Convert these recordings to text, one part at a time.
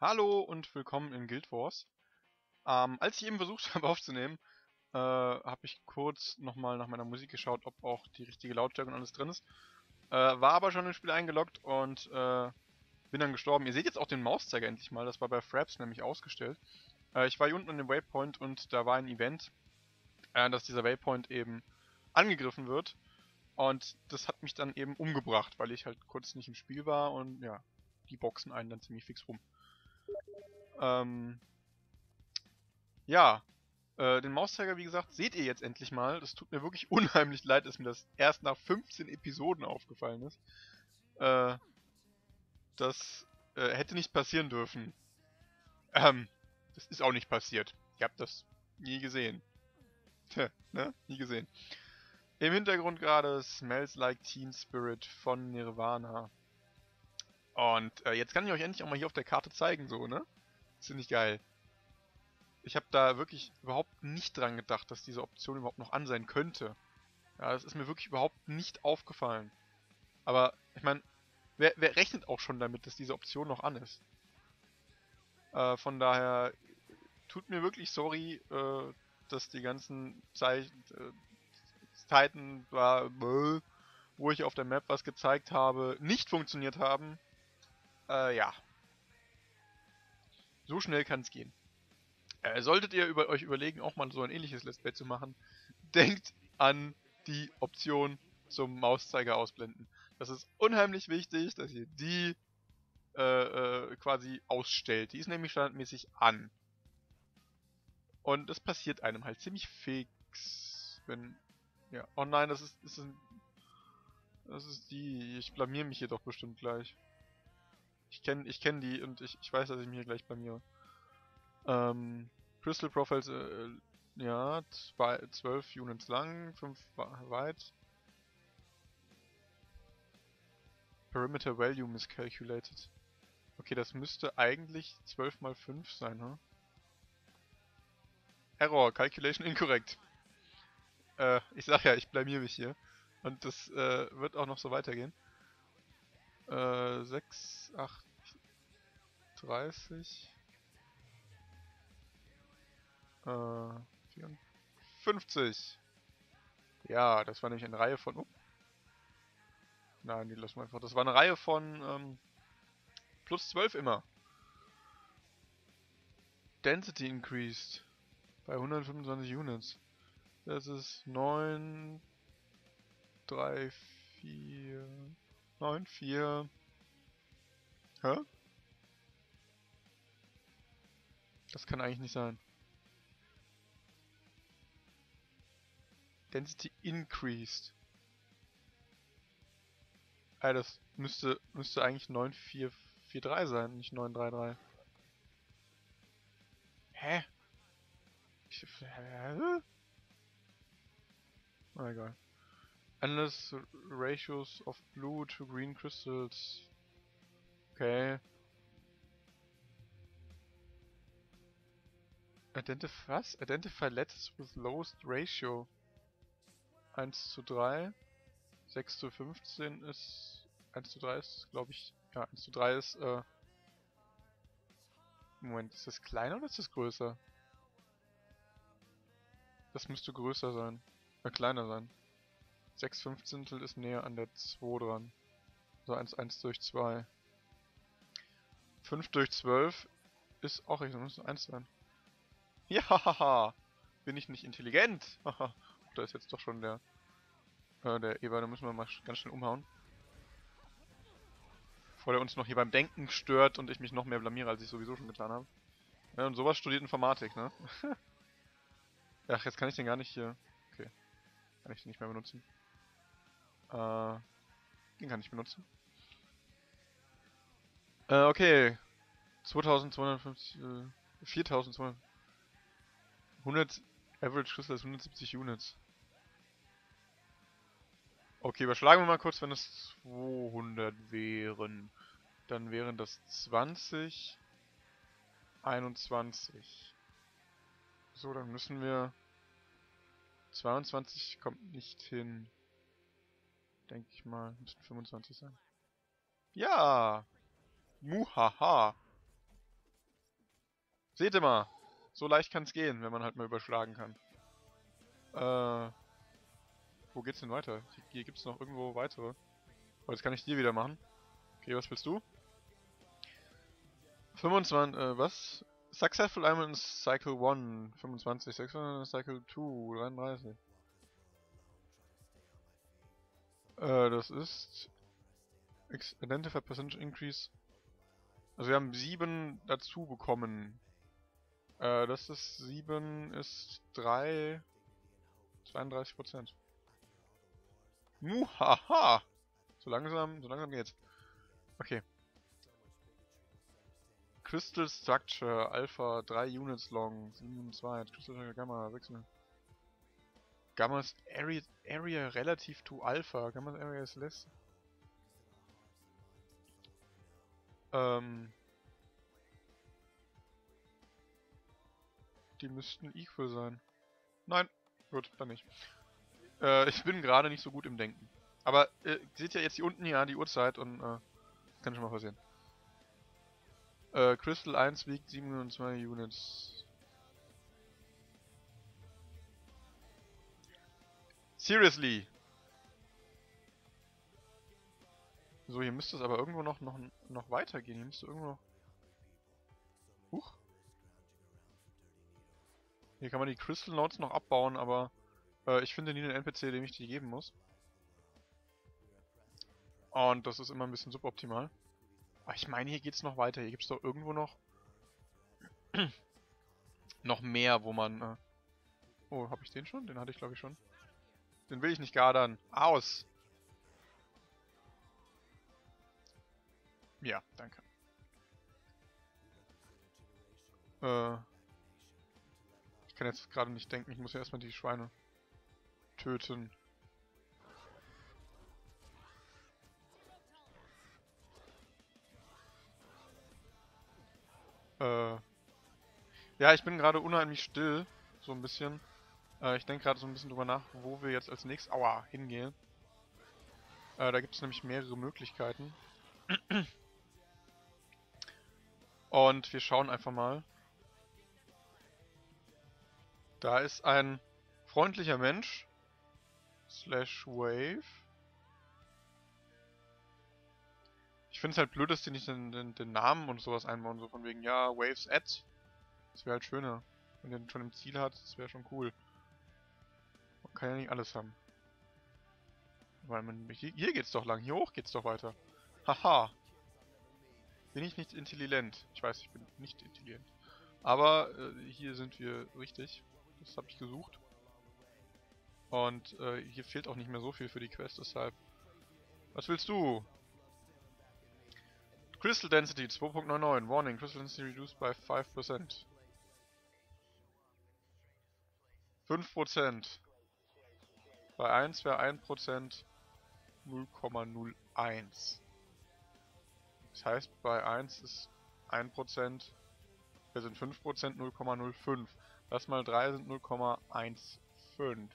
Hallo und willkommen in Guild Wars. Als ich eben versucht habe aufzunehmen, habe ich kurz nochmal nach meiner Musik geschaut, ob auch die richtige Lautstärke und alles drin ist. War aber schon im Spiel eingeloggt und bin dann gestorben. Ihr seht jetzt auch den Mauszeiger endlich mal, das war bei Fraps nämlich ausgestellt. Ich war hier unten an dem Waypoint und da war ein Event, dass dieser Waypoint eben angegriffen wird. Und das hat mich dann eben umgebracht, weil ich halt kurz nicht im Spiel war und ja, die boxen einen dann ziemlich fix rum. Den Mauszeiger, wie gesagt, seht ihr jetzt endlich mal. Das tut mir wirklich unheimlich leid, dass mir das erst nach 15 Episoden aufgefallen ist. Das hätte nicht passieren dürfen. Das ist auch nicht passiert. Ich habe das nie gesehen. Tja, ne? Nie gesehen. Im Hintergrund gerade Smells Like Teen Spirit von Nirvana. Und jetzt kann ich euch endlich auch mal hier auf der Karte zeigen, so, ne? Ziemlich geil. Ich habe da wirklich überhaupt nicht dran gedacht, dass diese Option überhaupt noch an sein könnte. Ja, das ist mir wirklich überhaupt nicht aufgefallen. Aber, ich meine, wer rechnet auch schon damit, dass diese Option noch an ist? Von daher, tut mir wirklich sorry, dass die ganzen Zeiten, wo ich auf der Map was gezeigt habe, nicht funktioniert haben. Ja. So schnell kann es gehen. Solltet ihr euch überlegen, auch mal so ein ähnliches Let's Play zu machen, denkt an die Option zum Mauszeiger ausblenden. Das ist unheimlich wichtig, dass ihr die quasi ausstellt. Die ist nämlich standardmäßig an. Und das passiert einem halt ziemlich fix, wenn... Ja, oh nein, das ist die... Ich blamier mich hier doch bestimmt gleich. Ich kenn die und ich weiß, dass ich mich hier gleich blamiere. Crystal Profiles, ja, 12 Units lang, 5 weit. Perimeter Value miscalculated. Okay, das müsste eigentlich 12 mal 5 sein, ne? Error, Calculation incorrect. Ich sag ja, ich blamier mich hier. Und das wird auch noch so weitergehen. 6, 8, 30... 54. Ja, das war nämlich eine Reihe von... Oh. Nein, die lassen wir einfach. Das war eine Reihe von plus 12 immer. Density increased bei 125 Units. Das ist 9, 3, 4, 9, 4. Hä? Das kann eigentlich nicht sein. Density increased. Das müsste eigentlich 9443 sein, nicht 933. Hä? Oh, egal. Endless ratios of blue to green crystals. Okay. Identify letters with lowest ratio. 1:3, 6:15 ist, 1:3 ist, glaube ich, ja, 1:3 ist, Moment, ist das kleiner oder ist das größer? Das müsste größer sein, kleiner sein. 6/15 ist näher an der 2 dran, also 1:2. 5:12 ist auch richtig, muss 1 sein. Ja, bin ich nicht intelligent? Haha. Da ist jetzt doch schon der Eber, da müssen wir mal ganz schnell umhauen. Bevor der uns noch hier beim Denken stört und ich mich noch mehr blamiere, als ich sowieso schon getan habe. Ja, und sowas studiert Informatik, ne? Ach, jetzt kann ich den gar nicht hier... Okay. Kann ich den nicht mehr benutzen. Den kann ich benutzen. Okay. 2250... 4200... 100... Average Crystal ist 170 Units. Okay, überschlagen wir mal kurz, wenn es 200 wären. Dann wären das 20, 21. So, dann müssen wir... 22 kommt nicht hin. Denke ich mal, müssten 25 sein. Ja! Muhaha! Seht ihr mal. So leicht kann es gehen, wenn man halt mal überschlagen kann. Wo geht's denn weiter? Hier gibt's noch irgendwo weitere. Oh, jetzt kann ich die wieder machen. Okay, was willst du? 25, was? Successful Diamond Cycle 1, 25, 600 Cycle 2, 33. Das ist... Identify Percentage Increase. Also wir haben 7 dazu bekommen. Das ist 7, ist 3... 32%. Muhaha! So langsam geht's. Okay. Crystal Structure, Alpha, 3 Units long, 7,2, Crystal Structure Gamma, 6. Gamma's area relative to Alpha, Gamma's area is less. Die müssten equal sein. Nein, gut, dann nicht. Ich bin gerade nicht so gut im Denken. Aber seht ihr jetzt hier unten, ja, die Uhrzeit und kann schon mal versehen. Crystal 1 wiegt 702 Units. Seriously! So, hier müsste es aber irgendwo noch weitergehen. Hier müsste irgendwo noch... Huch! Hier kann man die Crystal Notes noch abbauen, aber ich finde nie den NPC, dem ich die geben muss. Und das ist immer ein bisschen suboptimal. Aber ich meine, hier geht's noch weiter. Hier gibt's doch irgendwo noch mehr, wo man... Oh, hab ich den schon? Den hatte ich, glaube ich, schon. Den will ich nicht gadern. Aus! Ja, danke. Ich kann jetzt gerade nicht denken. Ich muss ja erstmal die Schweine töten. Ja, ich bin gerade unheimlich still, so ein bisschen. Ich denke gerade so ein bisschen drüber nach, wo wir jetzt als nächstes, aua, hingehen. Da gibt es nämlich mehrere Möglichkeiten. Und wir schauen einfach mal. Da ist ein freundlicher Mensch. Slash Wave. Ich finde es halt blöd, dass die nicht den Namen und sowas einbauen, so von wegen, ja, Waves Ads. Das wäre halt schöner. Wenn ihr den schon im Ziel hat, das wäre schon cool. Man kann ja nicht alles haben. Weil man, hier geht's doch lang, hier hoch geht's doch weiter. Haha. Bin ich nicht intelligent? Ich weiß, ich bin nicht intelligent. Aber hier sind wir richtig. Das habe ich gesucht. Und hier fehlt auch nicht mehr so viel für die Quest, deshalb... Was willst du? Crystal Density 2.99. Warning, Crystal Density reduced by 5%. 5%. Bei 1 wäre 1% 0,01. Das heißt, bei 1 ist 1%, wir sind 5% 0,05. Das mal 3 sind 0,15.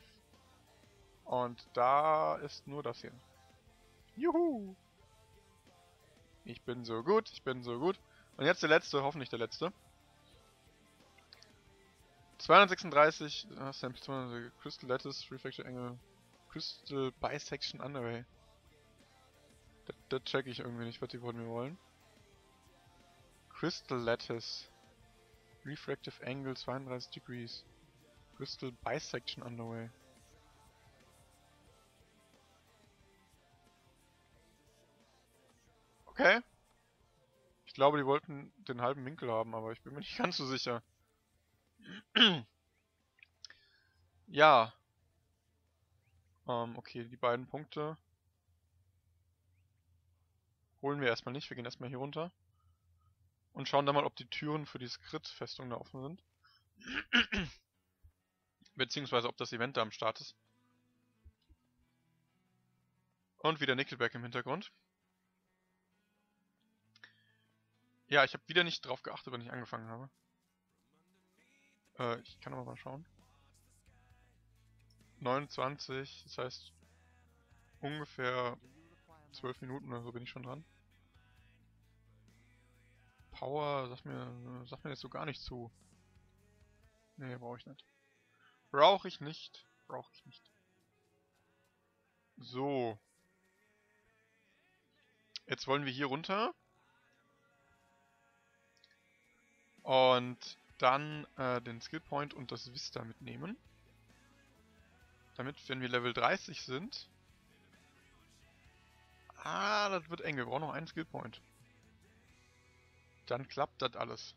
Und da ist nur das hier. Juhu! Ich bin so gut, ich bin so gut. Und jetzt der letzte, hoffentlich der letzte. 236 Crystal Lattice Refraction Angle Crystal Bisection Underway. Da check ich irgendwie nicht, was die von mir wollen. Crystal Lattice Refractive Angle 32 Degrees Crystal Bisection Underway. Okay. Ich glaube, die wollten den halben Winkel haben, aber ich bin mir nicht ganz so sicher. Ja. Okay, die beiden Punkte holen wir erstmal nicht. Wir gehen erstmal hier runter und schauen dann mal, ob die Türen für die Skrit-Festung da offen sind. Beziehungsweise, ob das Event da am Start ist. Und wieder Nickelback im Hintergrund. Ja, ich habe wieder nicht drauf geachtet, wenn ich angefangen habe. Ich kann aber mal schauen. 29, das heißt ungefähr 12 Minuten oder so bin ich schon dran. Power, sagt mir jetzt so gar nicht zu. Nee, brauche ich nicht. Brauche ich nicht. Brauche ich nicht. So. Jetzt wollen wir hier runter. Und dann den Skillpoint und das Vista mitnehmen. Damit, wenn wir Level 30 sind... Ah, das wird eng. Wir brauchen noch einen Skillpoint. Dann klappt das alles.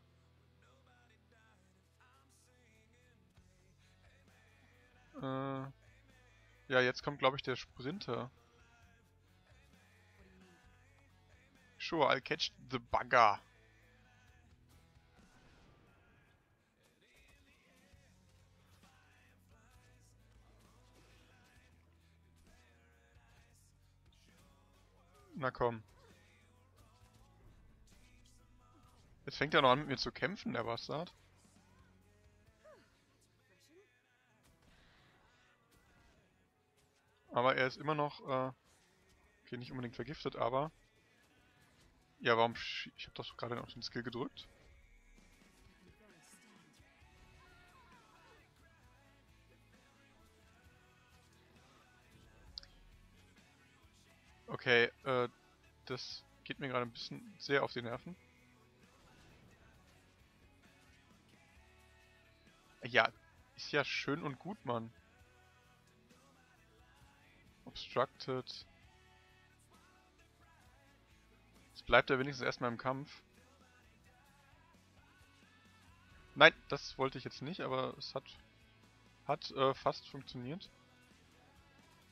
Ja, jetzt kommt, glaube ich, der Sprinter. Sure, I'll catch the bugger. Na komm. Jetzt fängt er noch an, mit mir zu kämpfen, der Bastard. Aber er ist immer noch, okay, nicht unbedingt vergiftet, aber... Ja, warum... Ich hab doch gerade noch den Skill gedrückt. Okay, das geht mir gerade ein bisschen sehr auf die Nerven. Ja, ist ja schön und gut, Mann. Obstructed. Jetzt bleibt er wenigstens erstmal im Kampf. Nein, das wollte ich jetzt nicht, aber es hat fast funktioniert.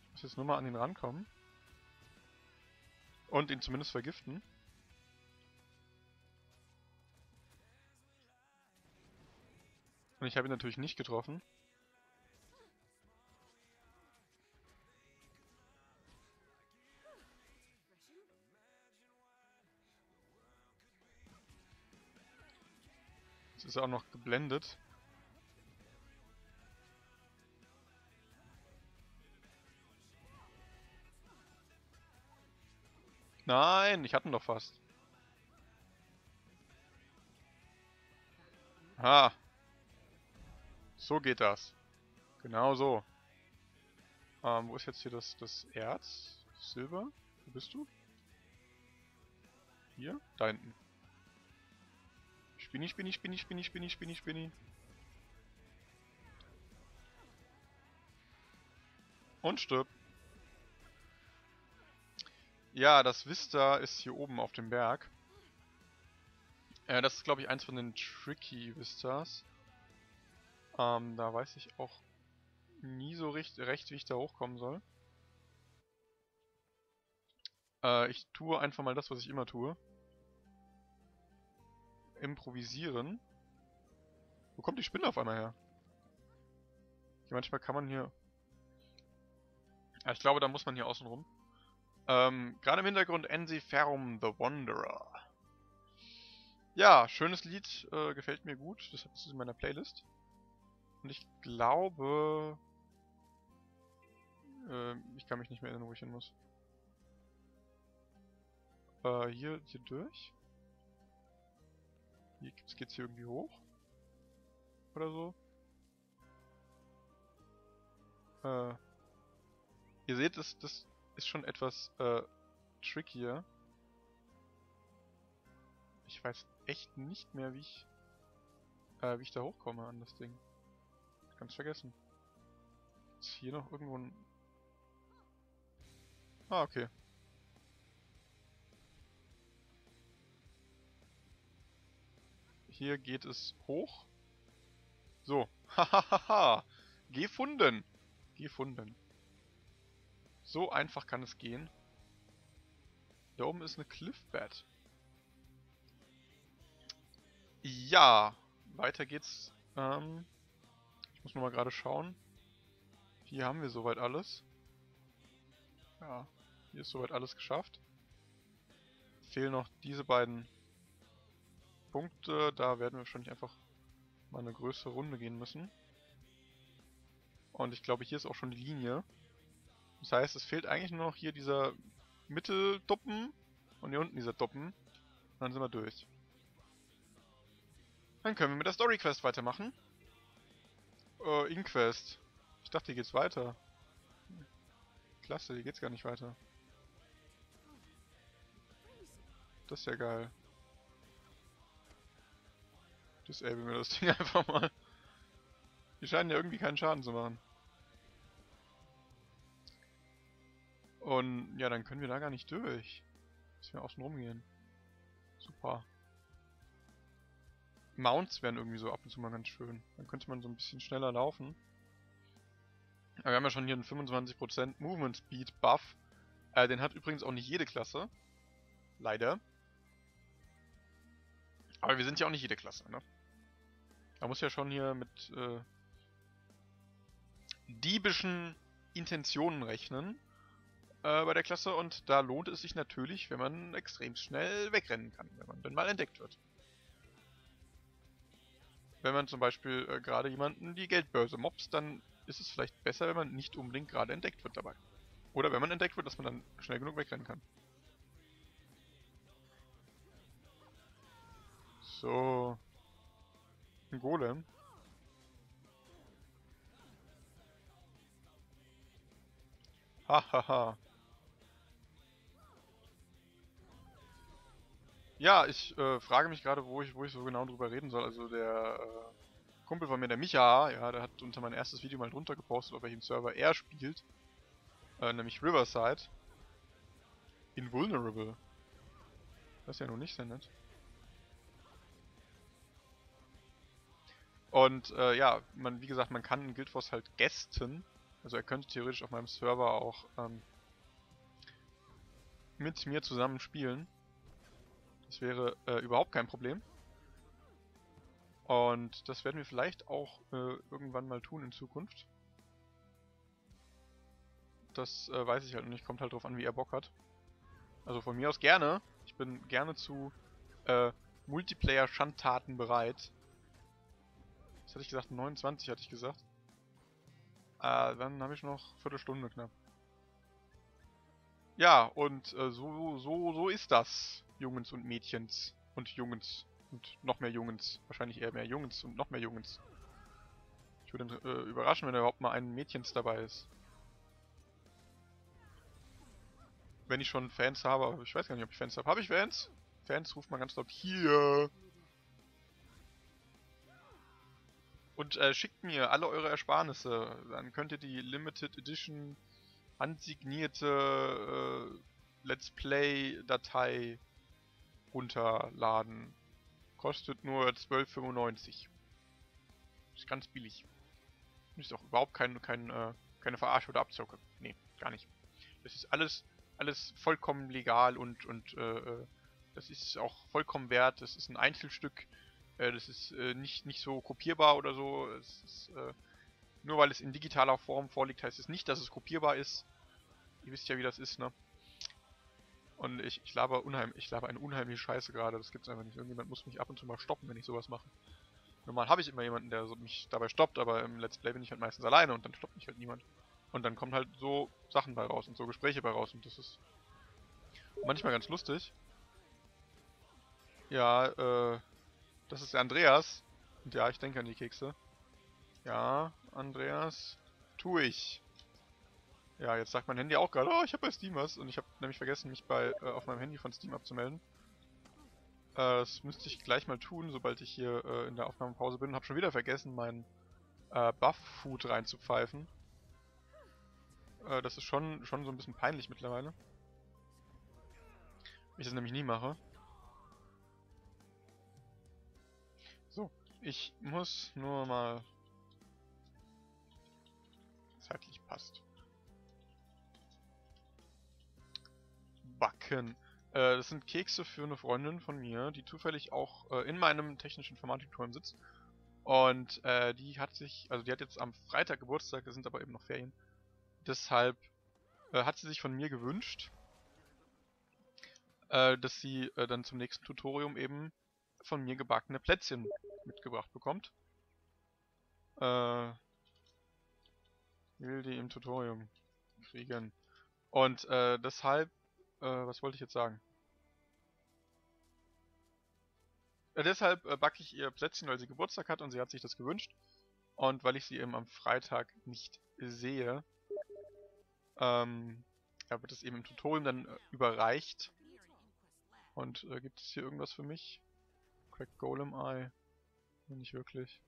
Ich muss jetzt nur mal an ihn rankommen. Und ihn zumindest vergiften. Und ich habe ihn natürlich nicht getroffen. Jetzt ist er auch noch geblendet. Nein, ich hatte ihn doch fast. Ha. So geht das. Genau so. Wo ist jetzt hier das Erz? Silber? Wo bist du? Hier? Da hinten. Spinni, Spinni, Spinni, Spinni, Spinni, Spinni, Spinni. Und stirb. Ja, das Vista ist hier oben auf dem Berg. Das ist, glaube ich, eins von den Tricky Vistas. Da weiß ich auch nie so recht, wie ich da hochkommen soll. Ich tue einfach mal das, was ich immer tue. Improvisieren. Wo kommt die Spinne auf einmal her? Hier, manchmal kann man hier... Ja, ich glaube, da muss man hier außen rum. Gerade im Hintergrund Ensiferum, The Wanderer. Ja, schönes Lied, gefällt mir gut. Das ist in meiner Playlist. Und ich glaube... ich kann mich nicht mehr erinnern, wo ich hin muss. Hier durch? Hier geht's hier irgendwie hoch? Oder so? Ihr seht, das ist schon etwas trickier. Ich weiß echt nicht mehr, wie ich da hochkomme an das Ding. Ganz vergessen. Ist hier noch irgendwo ein... Ah, okay. Hier geht es hoch. So. Hahaha. Gefunden. Gefunden. So einfach kann es gehen. Da oben ist eine Cliffbed. Ja, weiter geht's. Ich muss nur mal gerade schauen. Hier haben wir soweit alles. Ja, hier ist soweit alles geschafft. Fehlen noch diese beiden Punkte. Da werden wir wahrscheinlich einfach mal eine größere Runde gehen müssen. Und ich glaube, hier ist auch schon die Linie. Das heißt, es fehlt eigentlich nur noch hier dieser Mittelduppen und hier unten dieser Duppen. Und dann sind wir durch. Dann können wir mit der Story Quest weitermachen. Inquest. Ich dachte, hier geht's weiter. Klasse, hier geht's gar nicht weiter. Das ist ja geil. Disable mir das Ding einfach mal. Die scheinen ja irgendwie keinen Schaden zu machen. Und ja, dann können wir da gar nicht durch. Müssen wir außen rumgehen. Super. Mounts wären irgendwie so ab und zu mal ganz schön. Dann könnte man so ein bisschen schneller laufen. Aber wir haben ja schon hier einen 25% Movement Speed Buff. Den hat übrigens auch nicht jede Klasse. Leider. Aber wir sind ja auch nicht jede Klasse, ne? Da muss ja schon hier mit diebischen Intentionen rechnen bei der Klasse. Und da lohnt es sich natürlich, wenn man extrem schnell wegrennen kann, wenn man denn mal entdeckt wird. Wenn man zum Beispiel gerade jemanden die Geldbörse mobst, dann ist es vielleicht besser, wenn man nicht unbedingt gerade entdeckt wird dabei. Oder wenn man entdeckt wird, dass man dann schnell genug wegrennen kann. So. Ein Golem. Hahaha. Ja, ich frage mich gerade, wo ich so genau drüber reden soll. Also der Kumpel von mir, der Micha, ja, der hat unter mein erstes Video mal drunter gepostet, auf welchem Server er spielt. Nämlich Riverside. Invulnerable. Das ist ja noch nicht sehr nett. Und ja, wie gesagt, man kann in Guild Wars halt gästen. Also er könnte theoretisch auf meinem Server auch mit mir zusammen spielen. Das wäre überhaupt kein Problem. Und das werden wir vielleicht auch irgendwann mal tun in Zukunft. Das weiß ich halt noch nicht. Kommt halt drauf an, wie er Bock hat. Also von mir aus gerne. Ich bin gerne zu Multiplayer-Schandtaten bereit. Hatte ich gesagt, 29 hatte ich gesagt. Dann habe ich noch eine Viertelstunde knapp. Ja, und so ist das. Jungens und Mädchens. Und Jungens. Und noch mehr Jungens. Wahrscheinlich eher mehr Jungens und noch mehr Jungens. Ich würde überraschen, wenn da überhaupt mal ein Mädchens dabei ist. Wenn ich schon Fans habe, aber ich weiß gar nicht, ob ich Fans habe. Habe ich Fans? Fans ruft man ganz laut hier. Und schickt mir alle eure Ersparnisse, dann könnt ihr die Limited Edition handsignierte Let's Play Datei runterladen. Kostet nur 12,95. Ist ganz billig. Ist auch überhaupt keine Verarsche oder Abzocke. Nee, gar nicht. Das ist alles vollkommen legal und das ist auch vollkommen wert. Das ist ein Einzelstück. Das ist nicht so kopierbar oder so. Es ist, nur weil es in digitaler Form vorliegt, heißt es nicht, dass es kopierbar ist. Ihr wisst ja, wie das ist, ne? Und ich laber eine unheimliche Scheiße gerade. Das gibt's einfach nicht. Irgendjemand muss mich ab und zu mal stoppen, wenn ich sowas mache. Normal habe ich immer jemanden, der so mich dabei stoppt, aber im Let's Play bin ich halt meistens alleine und dann stoppt mich halt niemand. Und dann kommen halt so Sachen bei raus und so Gespräche bei raus und das ist manchmal ganz lustig. Ja, das ist der Andreas. Und ja, ich denke an die Kekse. Ja, Andreas. Tu ich. Ja, jetzt sagt mein Handy auch gerade, oh, ich habe bei Steam was. Und ich habe nämlich vergessen, mich auf meinem Handy von Steam abzumelden. Das müsste ich gleich mal tun, sobald ich hier in der Aufnahmepause bin. Und habe schon wieder vergessen, meinen Buff-Food reinzupfeifen. Das ist schon so ein bisschen peinlich mittlerweile. Ich das nämlich nie mache. Ich muss nur mal zeitlich passt. Backen. Das sind Kekse für eine Freundin von mir, die zufällig auch in meinem technischen Informatikturm sitzt. Und die hat jetzt am Freitag Geburtstag, das sind aber eben noch Ferien. Deshalb hat sie sich von mir gewünscht, dass sie dann zum nächsten Tutorium eben von mir gebackene Plätzchen mitgebracht bekommt. Ich will die im Tutorium kriegen. Und deshalb, was wollte ich jetzt sagen? Deshalb backe ich ihr Plätzchen, weil sie Geburtstag hat und sie hat sich das gewünscht. Und weil ich sie eben am Freitag nicht sehe, ja, wird es eben im Tutorium dann überreicht. Und gibt es hier irgendwas für mich? Crack Golem Eye. Nicht wirklich.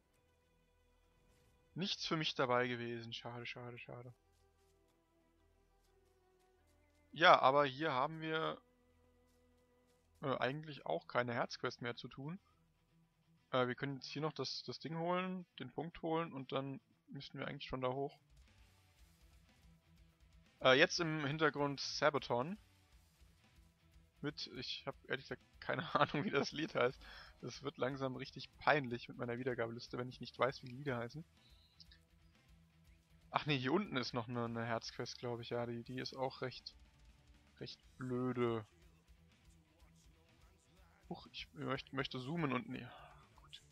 Nichts für mich dabei gewesen. Schade, schade, schade. Ja, aber hier haben wir eigentlich auch keine Herzquest mehr zu tun. Wir können jetzt hier noch das Ding holen, den Punkt holen und dann müssten wir eigentlich schon da hoch. Jetzt im Hintergrund Sabaton. Mit, ich habe ehrlich gesagt keine Ahnung, wie das Lied heißt. Das wird langsam richtig peinlich mit meiner Wiedergabeliste, wenn ich nicht weiß, wie die Lieder heißen. Ach ne, hier unten ist noch eine Herzquest, glaube ich. Ja, die ist auch recht blöde. Huch, ich möchte zoomen und ne. Gut.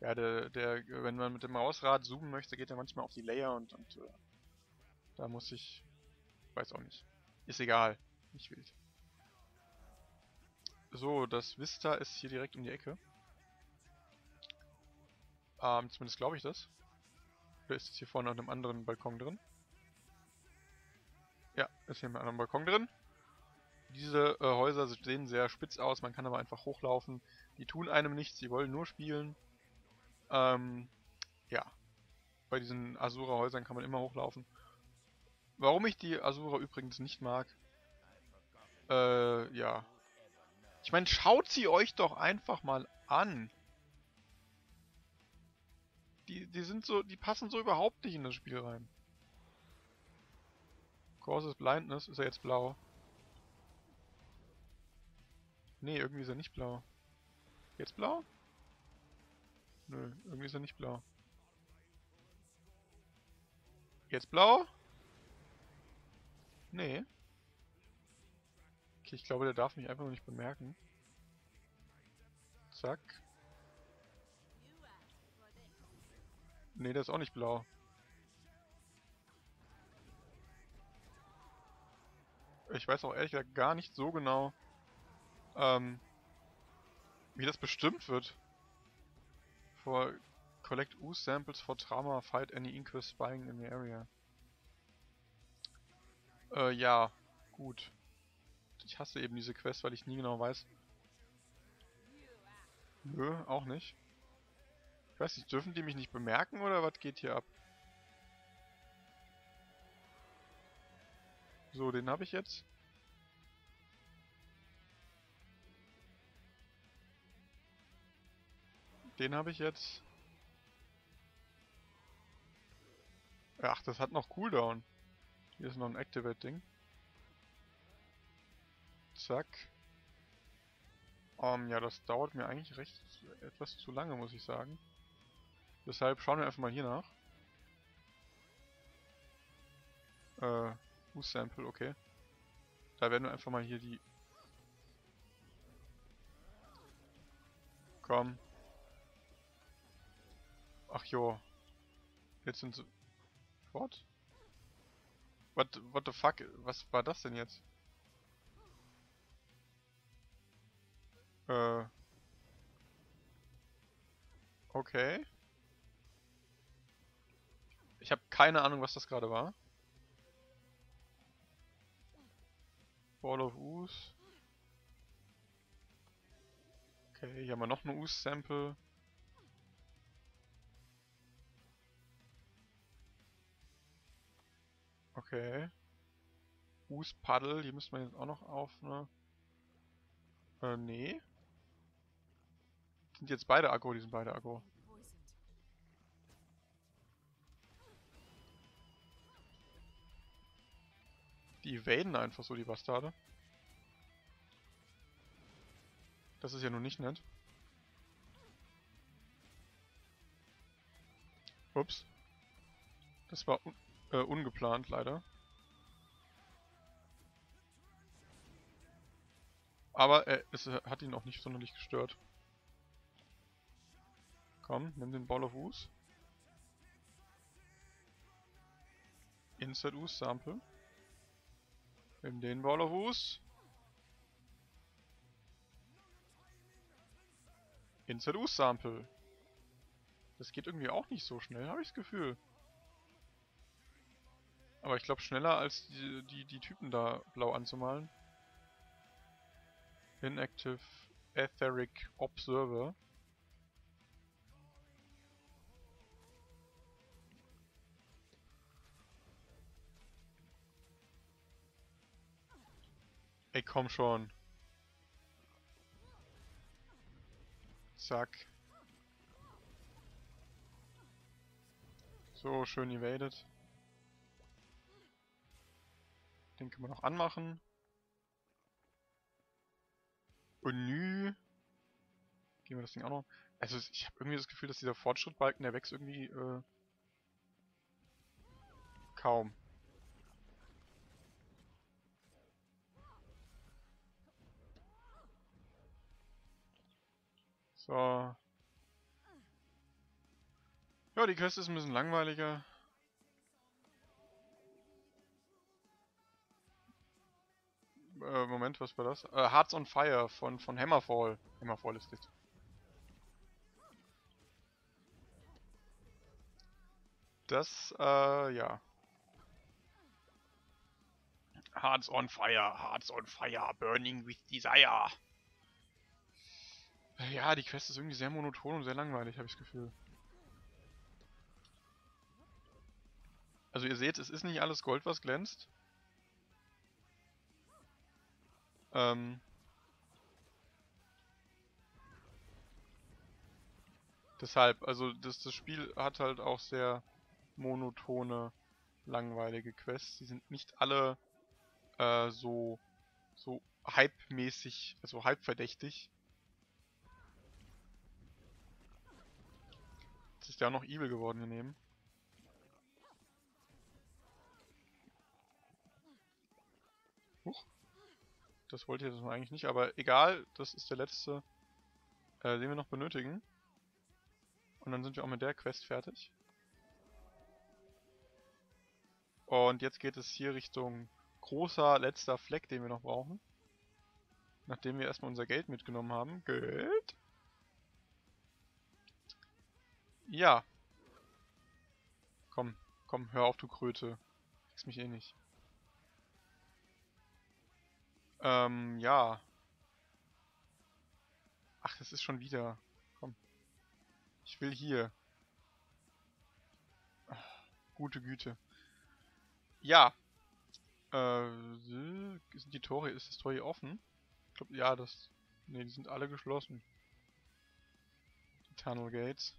Ja, wenn man mit dem Mausrad zoomen möchte, geht er manchmal auf die Layer und da muss ich... Weiß auch nicht. Ist egal. Nicht wild. So, das Vista ist hier direkt um die Ecke. Zumindest glaube ich das. Oder ist es hier vorne an einem anderen Balkon drin? Ja, ist hier an einem anderen Balkon drin. Diese Häuser sehen sehr spitz aus, man kann aber einfach hochlaufen. Die tun einem nichts, die wollen nur spielen. Ja. Bei diesen Asura-Häusern kann man immer hochlaufen. Warum ich die Asura übrigens nicht mag... ja... Ich meine, schaut sie euch doch einfach mal an. Die passen so überhaupt nicht in das Spiel rein. Causes Blindness, ist er jetzt blau? Nee, irgendwie ist er nicht blau. Jetzt blau? Nö, irgendwie ist er nicht blau. Jetzt blau? Nee. Ich glaube, der darf mich einfach noch nicht bemerken. Zack. Ne, der ist auch nicht blau. Ich weiß auch ehrlich gesagt gar nicht so genau, wie das bestimmt wird. For collect U-Samples for trauma, fight any Inquis spying in the area. Ja, gut. Ich hasse eben diese Quest, weil ich nie genau weiß. Nö, auch nicht. Ich weiß nicht, dürfen die mich nicht bemerken oder was geht hier ab? So, den habe ich jetzt. Den habe ich jetzt. Ach, das hat noch Cooldown. Hier ist noch ein Activate-Ding. Zack. Ja, das dauert mir eigentlich etwas zu lange, muss ich sagen. Deshalb schauen wir einfach mal hier nach. U-Sample, okay. Da werden wir einfach mal hier die... Komm. Ach jo. Jetzt sind sie... What? What the fuck? Was war das denn jetzt? Okay. Ich habe keine Ahnung, was das gerade war. Ball of Us. Okay, hier haben wir noch eine Us-Sample. Okay. Us-Paddel, hier müsste man jetzt auch noch auf eine... nee. Sind jetzt beide aggro, die sind beide aggro. Die evaden einfach so, die Bastarde. Das ist ja nun nicht nett. Ups. Das war ungeplant, leider. Aber es hat ihn auch nicht sonderlich gestört. Komm, nimm den Ball of Us. Insert Us Sample. Nimm den Ball of Us. Insert U-Sample. Das geht irgendwie auch nicht so schnell, habe ich das Gefühl. Aber ich glaube schneller als die Typen da blau anzumalen. Inactive Etheric Observer. Ey, komm schon. Zack. So, schön evaded. Den können wir noch anmachen. Und nü. Gehen wir das Ding auch noch. Also ich habe irgendwie das Gefühl, dass dieser Fortschrittbalken, der wächst irgendwie kaum. So. Ja, die Quest ist ein bisschen langweiliger. Moment, was war das? Hearts on Fire von Hammerfall. Hammerfall ist das. Das, ja. Hearts on Fire, burning with desire. Ja, die Quest ist irgendwie sehr monoton und sehr langweilig, habe ich das Gefühl. Also ihr seht, es ist nicht alles Gold, was glänzt. Deshalb, also das Spiel hat halt auch sehr monotone, langweilige Quests. Die sind nicht alle so hype-mäßig, also hype-verdächtig. Jetzt ist der auch noch evil geworden hier neben. Huch. Das wollte ich jetzt eigentlich nicht, aber egal, das ist der letzte, den wir noch benötigen. Und dann sind wir auch mit der Quest fertig. Und jetzt geht es hier Richtung großer letzter Fleck, den wir noch brauchen. Nachdem wir erstmal unser Geld mitgenommen haben. Geld? Ja. Komm, komm, hör auf, du Kröte. Kriegst mich eh nicht. Ja. Ach, das ist schon wieder. Komm. Ich will hier. Ach, gute Güte. Ja. Sind die Tore, ist das Tor hier offen? Ich glaube, ja, das... Ne, die sind alle geschlossen. Die Tunnel Gates.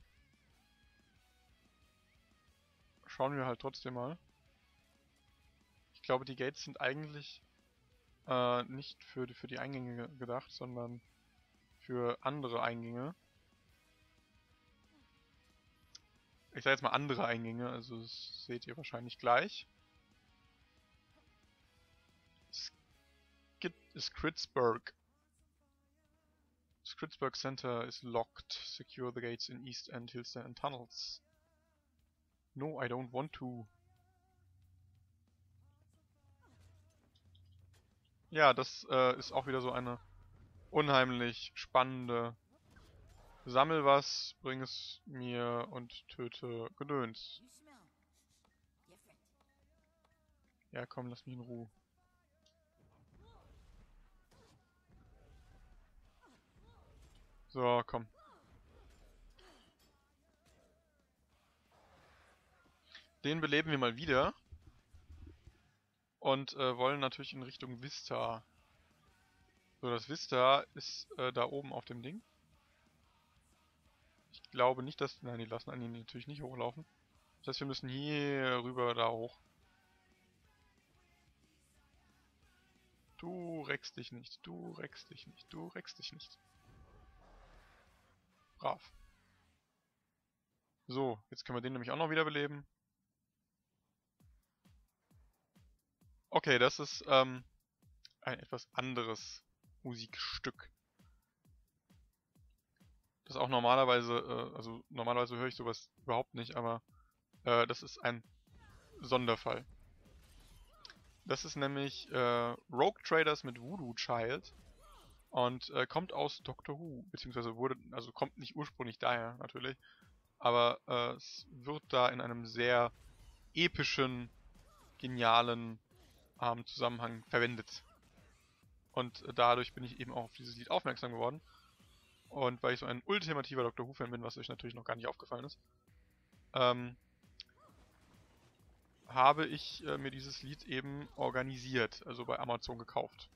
Schauen wir halt trotzdem mal. Ich glaube, die Gates sind eigentlich... nicht für die Eingänge gedacht, sondern für andere Eingänge. Ich sage jetzt mal andere Eingänge, also das seht ihr wahrscheinlich gleich. Skritzberg. Skritzberg Center is locked. Secure the gates in East End, Hillside and Tunnels. No, I don't want to. Ja, das ist auch wieder so eine unheimlich spannende Sammel was, bring es mir und töte Gedöns. Ja komm, lass mich in Ruhe. So, komm. Den beleben wir mal wieder. Und wollen natürlich in Richtung Vista. So, das Vista ist da oben auf dem Ding. Ich glaube nicht, dass... Nein, die lassen einen natürlich nicht hochlaufen. Das heißt, wir müssen hier rüber da hoch. Du reckst dich nicht, du reckst dich nicht, du reckst dich nicht. Brav. So, jetzt können wir den nämlich auch noch wieder beleben. Okay, das ist ein etwas anderes Musikstück. Das auch normalerweise, also normalerweise höre ich sowas überhaupt nicht, aber das ist ein Sonderfall. Das ist nämlich Rogue Traders mit Voodoo Child. Und kommt aus Doctor Who, beziehungsweise wurde, also kommt nicht ursprünglich daher natürlich, aber es wird da in einem sehr epischen, genialen Zusammenhang verwendet. Und dadurch bin ich eben auch auf dieses Lied aufmerksam geworden. Und weil ich so ein ultimativer Doctor Who-Fan bin, was euch natürlich noch gar nicht aufgefallen ist, habe ich mir dieses Lied eben organisiert, also bei Amazon gekauft.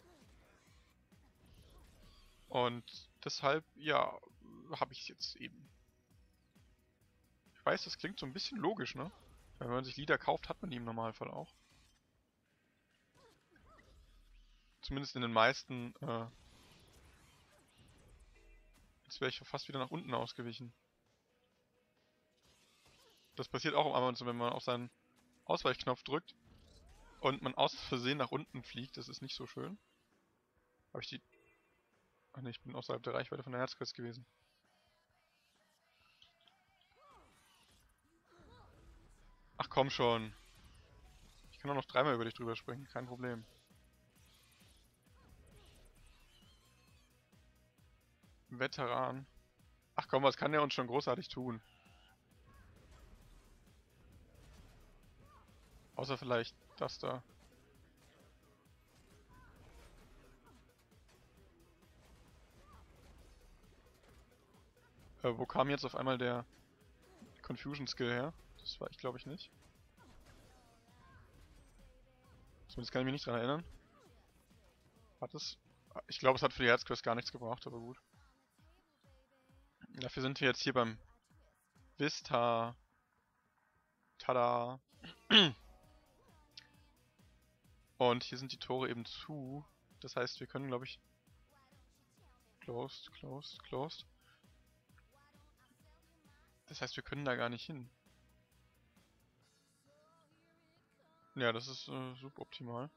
Und deshalb, ja, habe ich es jetzt eben. Ich weiß, das klingt so ein bisschen logisch, ne? Weil wenn man sich Lieder kauft, hat man die im Normalfall auch. Zumindest in den meisten, jetzt wäre ich fast wieder nach unten ausgewichen. Das passiert auch am Amazon, wenn man auf seinen Ausweichknopf drückt und man aus Versehen nach unten fliegt. Das ist nicht so schön. Habe ich die... Ach ne, ich bin außerhalb der Reichweite von der Herzquest gewesen. Ach komm schon. Ich kann auch noch dreimal über dich drüber springen, kein Problem. Veteran. Ach komm, was kann der uns schon großartig tun? Außer vielleicht das da. Wo kam jetzt auf einmal der Confusion Skill her? Das war ich, glaube ich, nicht. Zumindest kann ich mich nicht dran erinnern. Hat es... Ich glaube, es hat für die Herzquest gar nichts gebraucht, aber gut. Dafür sind wir jetzt hier beim Vista. Tada! Und hier sind die Tore eben zu. Das heißt, wir können, glaube ich... Closed, closed, closed. Das heißt, wir können da gar nicht hin. Ja, das ist suboptimal.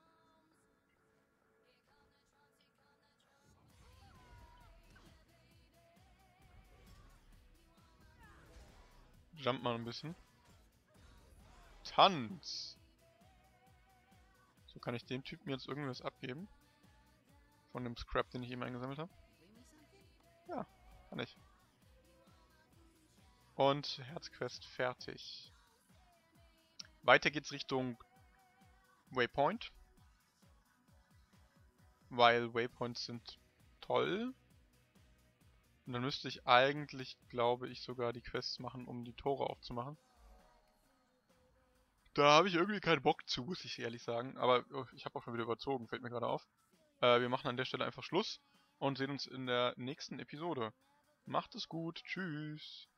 Jump mal ein bisschen. Tanz! So, kann ich dem Typen jetzt irgendwas abgeben? Von dem Scrap, den ich eben eingesammelt habe? Ja, kann ich. Und Herzquest fertig. Weiter geht's Richtung Waypoint. Weil Waypoints sind toll. Und dann müsste ich eigentlich, glaube ich, sogar die Quests machen, um die Tore aufzumachen. Da habe ich irgendwie keinen Bock zu, muss ich ehrlich sagen. Aber ich habe auch schon wieder überzogen, fällt mir gerade auf. Wir machen an der Stelle einfach Schluss und sehen uns in der nächsten Episode. Macht es gut, tschüss.